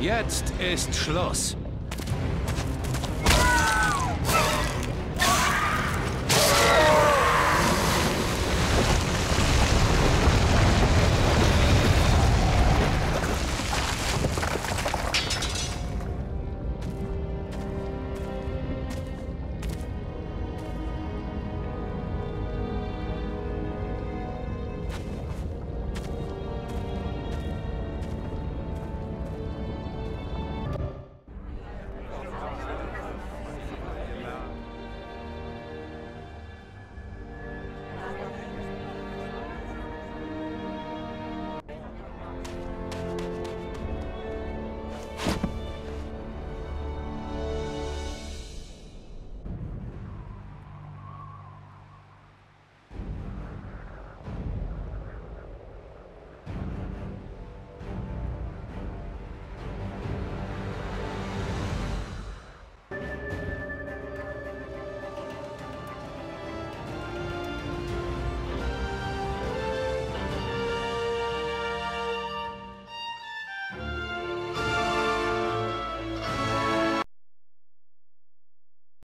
Jetzt ist Schluss.